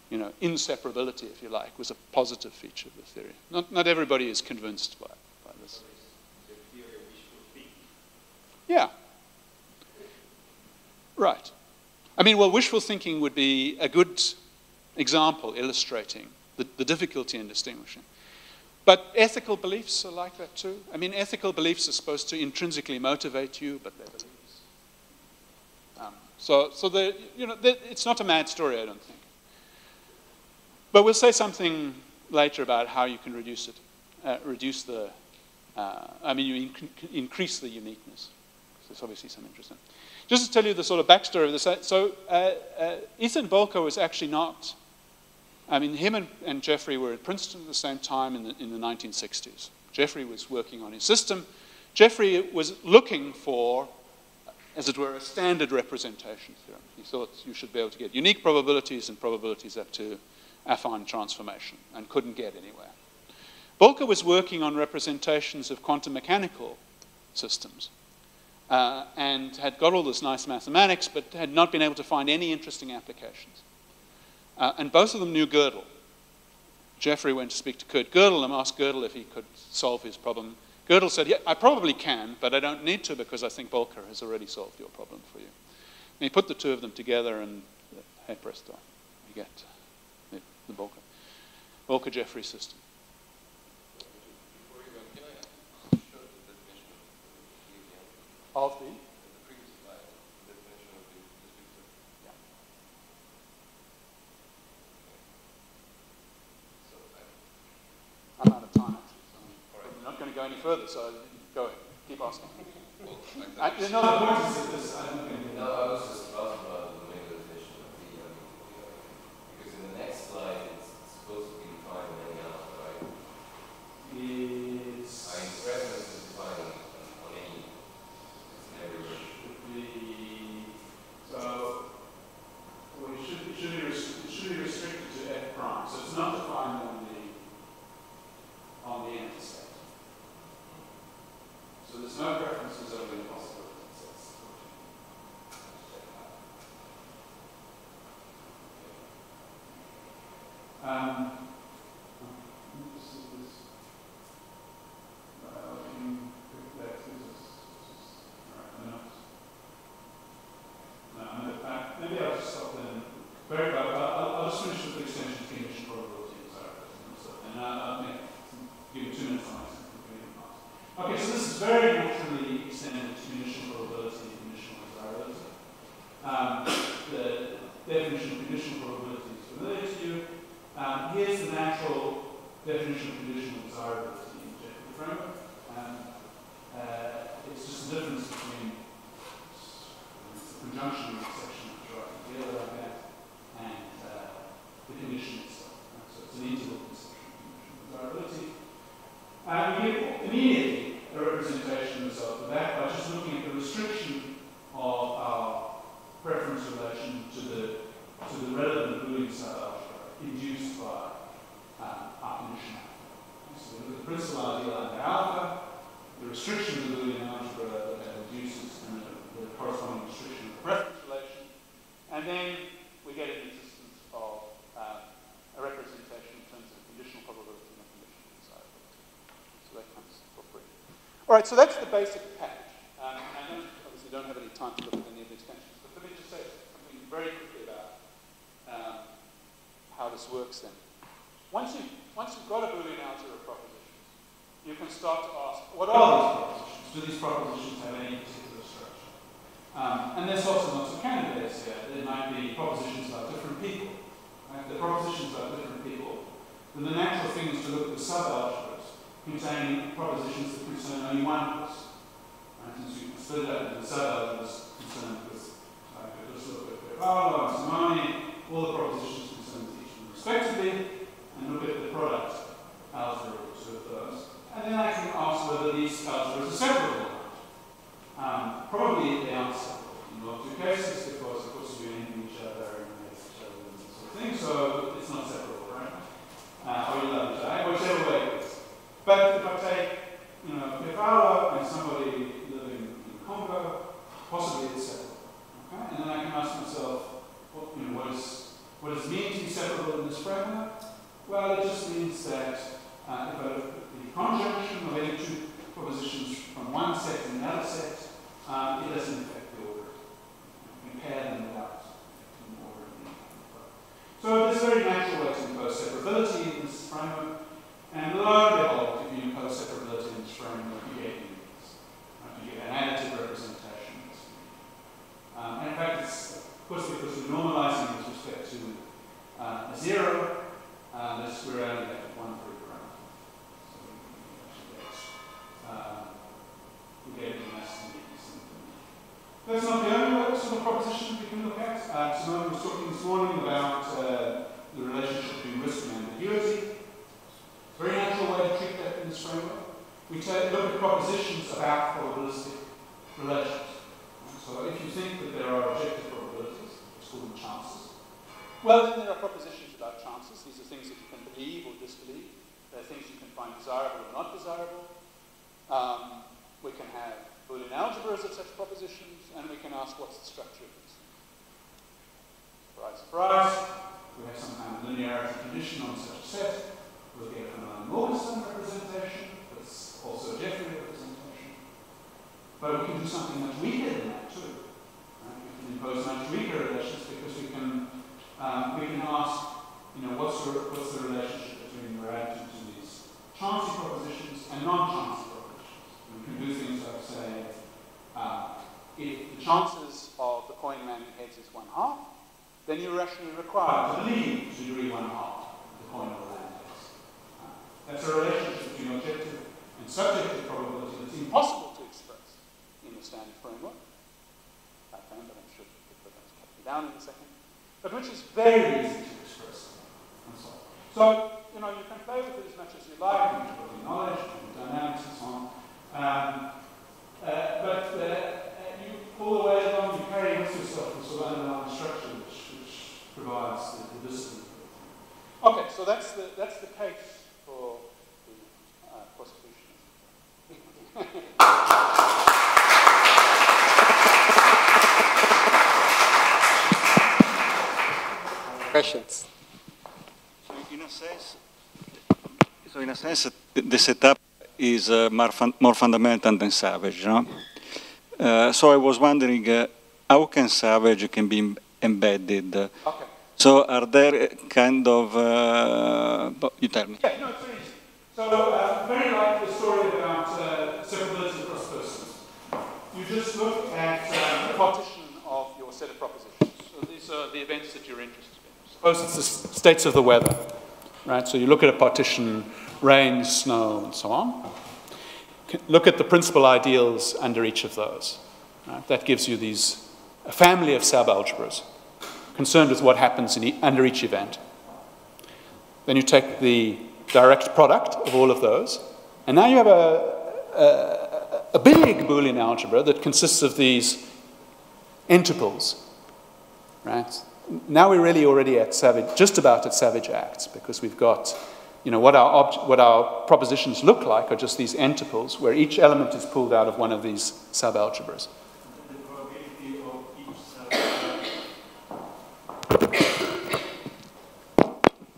you know, inseparability, if you like, was a positive feature of the theory. Not, not everybody is convinced by, by this. The theory we should think. Yeah. Right. I mean, well, wishful thinking would be a good example illustrating the, the difficulty in distinguishing. But ethical beliefs are like that too. I mean, ethical beliefs are supposed to intrinsically motivate you, but they're beliefs. Um, so, so they're, you know, they're, it's not a mad story, I don't think. But we'll say something later about how you can reduce it, uh, reduce the, uh, I mean, you inc increase the uniqueness. So there's obviously some interest in it. Just to tell you the sort of backstory of this, so uh, uh, Ethan Bolker was actually not, I mean, him and, and Jeffrey were at Princeton at the same time in the, in the nineteen sixties. Jeffrey was working on his system. Jeffrey was looking for, as it were, a standard representation theorem. He thought you should be able to get unique probabilities and probabilities up to affine transformation, and couldn't get anywhere. Bolker was working on representations of quantum mechanical systems uh, and had got all this nice mathematics but had not been able to find any interesting applications. Uh, and both of them knew Gödel. Jeffrey went to speak to Kurt Gödel and asked Gödel if he could solve his problem. Gödel said, yeah, I probably can, but I don't need to because I think Bolker has already solved your problem for you. And he put the two of them together and, hey presto, you get the Bolker, Bolker-Jeffrey system. Before you go, can I show the definition of the, the previous slide, the definition of the descriptor? Yeah. So I, I'm out of time, actually, so I'm, right. I'm not going to go any further, so go ahead. Keep asking. Well, I, I, no, I was just asking about it. The next slide is supposed to be defined in any alpha, right? It's... I mean, reference is defined on any. It's in every way. Should be... So... Well, it, should, it, should be it should be restricted to F prime, so it's not defined on the... on the intercept. So there's no references over the possible intercepts. Um, this is, this, uh, can pick that, this is, right, no, no, uh, maybe I'll just stop then. Very well, I'll, I'll just finish with the extension condition probability, sorry, and I'll yeah, give you two minutes on this. Okay, so this is very naturally extended to condition probability and conditional desirability. Um, the definition of conditional probability is familiar to you. Um, here's the natural definition of conditional desirability in the framework. Um, uh, it's just the difference between the conjunction of the section of the drawing together like that and uh, the condition itself. Right? So it's an integral conception of conditional desirability. Um, we get immediately a representation result of that by just looking at the restriction of our preference relation to the, to the relevant Boolean sub induced by um, our condition alpha. So the principal ideal under alpha, the restriction of the Boolean algebra that induces and the, the corresponding restriction of the preference relation, and then we get an existence of um, a representation in terms of conditional probability and conditional desirability. So that comes for free. All right, so that's the basic package. Um, I know obviously don't have any time to look at any of the extensions, but let me just say something very quickly about um, how this works then. Once, you, once you've got a Boolean algebra proposition, you can start to ask, what are these propositions? Do these propositions have any particular structure? Um, and there's lots and lots of candidates here. There might be propositions about different people. Right? The propositions about different people. Then the natural thing is to look at the subalgebras containing propositions that concern only one person. Right? And so you can split up into subalgebras concerned with, like, let's look at Paolo, Simone, all the propositions respectively, and look at the product algebra of those. And then I can ask whether these algebras are separable or not. Um, probably they are separable. Well, two cases, they were supposed to be in each other and they each other and sort of thing, so it's not separable, right? Uh, or you love each other, whichever way it is. But if I take, you know, Pevara and somebody living in Congo, possibly it's separable. Okay? And then I can ask myself, what, you know, what is, what does it mean to be separable in this framework? Well, it just means that uh, if I look at the conjunction of any two propositions from one set and another set, uh, it doesn't affect the order. Compare them without an order. So there's very natural way to impose separability in this framework, and lo and behold, if you impose separability in this framework, you get unions. You get an additive representation. Um, and in fact, it's, of course, because we're normalizing with respect to uh, a zero. Uh, the square root of that one for the ground. So we get um, nice and neat. That's not the only sort of proposition we can look at. Uh, Simone was talking this morning about uh, the relationship between risk and ambiguity. It's a very natural way to treat that in this framework. We take, look at propositions about probabilistic relations. So if you think that there are objective probabilities, let's call them chances. Well, then there are propositions about chances. These are things that you can believe or disbelieve. There are things you can find desirable or not desirable. Um, we can have Boolean algebras of such propositions, and we can ask what's the structure of these things. Surprise, surprise. We have some kind of linearity condition on such a set. We'll get a Morgenstern representation. That's also a Jeffrey representation. But we can do something much weaker than that, too. Right? We can impose much weaker relations because we can Um, we can ask, you know, what's the, what's the relationship between the relative to these chancy propositions and non-chancy propositions. We can do things like say, uh, if the chances of the coin landing heads is one half, then you're rationally required to believe to degree one half the coin will land heads. Uh, that's a relationship between objective and subjective probability that's impossible to express in the standard framework. I found that I'm sure that that's coming down in a second. But which is very easy to express. And so, so, you know, you can play with it as much as you like, and you knowledge, and dynamics, and so on. Um, uh, but uh, you pull away along, you carry with yourself the sort of underlying structure which, which provides the, the discipline. Okay, so that's the, that's the case for the uh, prosecution. Questions. So in a sense, so in a sense, the setup is uh, more, fun more fundamental than Savage, no? Uh, so I was wondering, uh, how can Savage can be embedded? Okay. So are there kind of? Uh, you tell me. Yeah, no, it's very easy. So uh, very like the story about uh, separability across persons. You just look at uh, the partition of your set of propositions. So these are the events that you're interested in. Suppose it's the states of the weather, right? So you look at a partition, rain, snow, and so on. Look at the principal ideals under each of those. Right? That gives you these, a family of subalgebras concerned with what happens in e under each event. Then you take the direct product of all of those, and now you have a, a, a big Boolean algebra that consists of these entuples, right? Now we're really already at Savage, just about at Savage acts, because we've got, you know, what our, what our propositions look like are just these entuples, where each element is pulled out of one of these subalgebras. The probability of each subalgebra.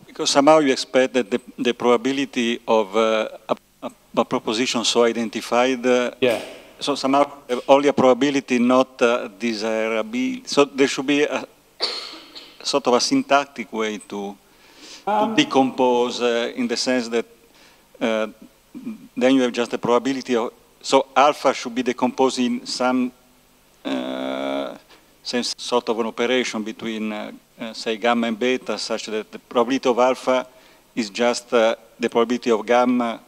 Because somehow you expect that the, the probability of uh, a, a, a proposition so identified. Uh, yeah. So somehow only a probability, not uh, desirability. So there should be a sort of a syntactic way to, um, to decompose uh, in the sense that uh, then you have just the probability of, so alpha should be decomposed in some, uh, some sort of an operation between, uh, uh, say, gamma and beta, such that the probability of alpha is just uh, the probability of gamma,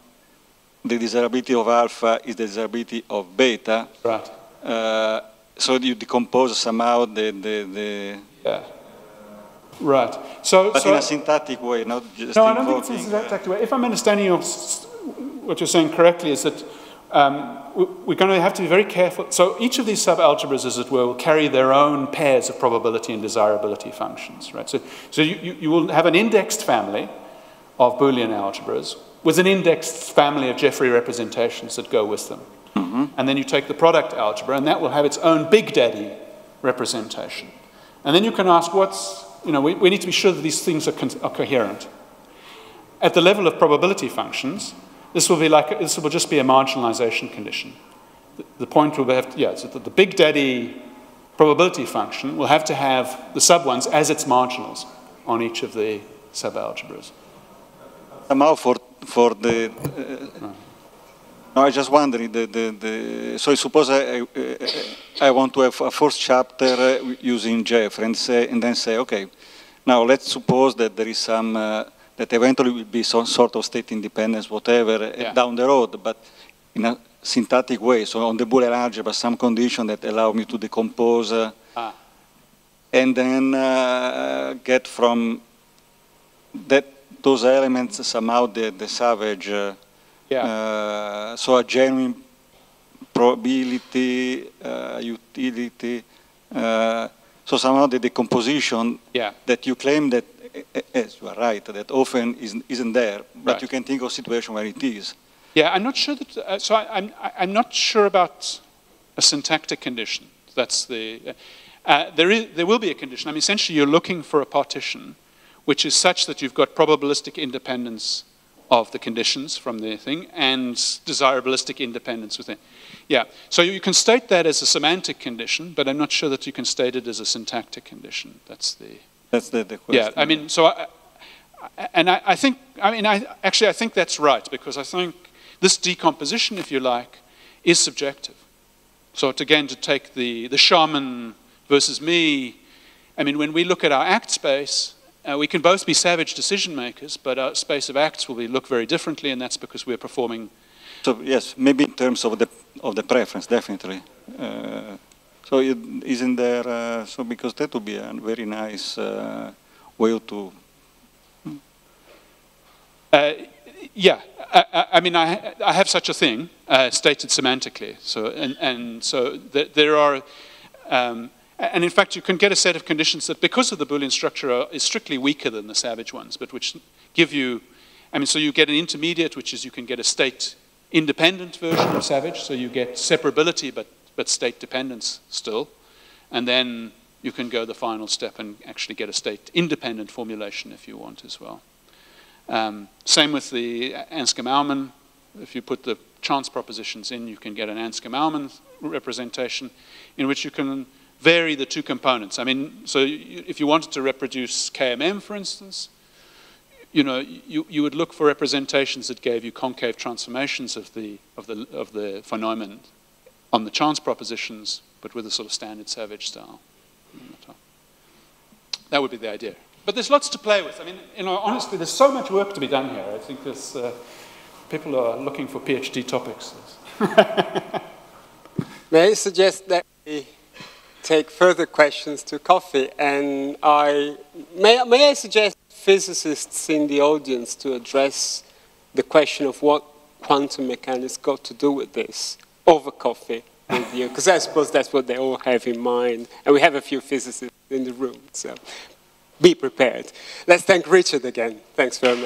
the desirability of alpha is the desirability of beta. Right. Uh, so you decompose somehow the... the, the yeah. Right. So, but so in a syntactic way, not just. No, invoking. I don't think it's a syntactic way. If I'm understanding your, what you're saying correctly, is that Um, we're going to have to be very careful. So each of these subalgebras, as it were, will carry their own pairs of probability and desirability functions, right? So, so you, you will have an indexed family of Boolean algebras with an indexed family of Jeffrey representations that go with them. Mm-hmm. And then you take the product algebra, and that will have its own big daddy representation. And then you can ask what's, you know, we, we need to be sure that these things are, con are coherent. At the level of probability functions, this will be like, this will just be a marginalization condition. The, the point will have, to, yeah, so that the big daddy probability function will have to have the sub ones as its marginals on each of the subalgebras. Somehow for, for the, uh, right. No, I just wondering, the, the, the, so suppose I, uh, I want to have a first chapter using Jeffrey and, say, and then say, okay, now let's suppose that there is some, uh, that eventually will be some sort of state independence, whatever, yeah. down the road, but in a syntactic way, so on the Boolean algebra, some condition that allow me to decompose uh, ah. and then uh, get from that those elements somehow the, the Savage uh, Yeah. Uh, so a genuine probability, uh, utility, uh, so somehow the decomposition yeah. that you claim that, as you are right, that often isn't, isn't there, but right. you can think of a situation where it is. Yeah, I'm not sure that, uh, so I, I'm, I'm not sure about a syntactic condition. That's the, uh, uh, there is, there will be a condition. I mean, essentially you're looking for a partition, which is such that you've got probabilistic independence of the conditions from the thing and desirabilistic independence within. Yeah, so you can state that as a semantic condition, but I'm not sure that you can state it as a syntactic condition. That's the... That's the, the question. Yeah, I mean, so I, and I, I think, I mean, I, actually I think that's right, because I think this decomposition, if you like, is subjective. So to, again, to take the, the shaman versus me, I mean, when we look at our act space, Uh, we can both be savage decision makers, but our space of acts will be, look very differently, and that's because we're performing. So yes, maybe in terms of the of the preference, definitely. Uh, so it isn't there? Uh, so because that would be a very nice uh, way to. Uh, yeah, I, I mean, I I have such a thing uh, stated semantically. So and and so th there are. Um, And in fact, you can get a set of conditions that, because of the Boolean structure, are, is strictly weaker than the Savage ones, but which give you, I mean, so you get an intermediate, which is you can get a state-independent version of Savage, so you get separability, but, but state dependence still. And then you can go the final step and actually get a state-independent formulation if you want as well. Um, same with the Anscombe-Aumann. If you put the chance propositions in, you can get an Anscombe-Aumann representation in which you can vary the two components. I mean, so you, if you wanted to reproduce K M M, for instance, you know, you, you would look for representations that gave you concave transformations of the of the of the von Neumann on the chance propositions, but with a sort of standard Savage style. That would be the idea. But there's lots to play with. I mean, you know, honestly, there's so much work to be done here. I think there's uh, people are looking for PhD topics. May I suggest that we take further questions to coffee, and I may, may I suggest physicists in the audience to address the question of what quantum mechanics got to do with this over coffee with you, because I suppose that's what they all have in mind, and we have a few physicists in the room, so be prepared. Let's thank Richard again. Thanks very much.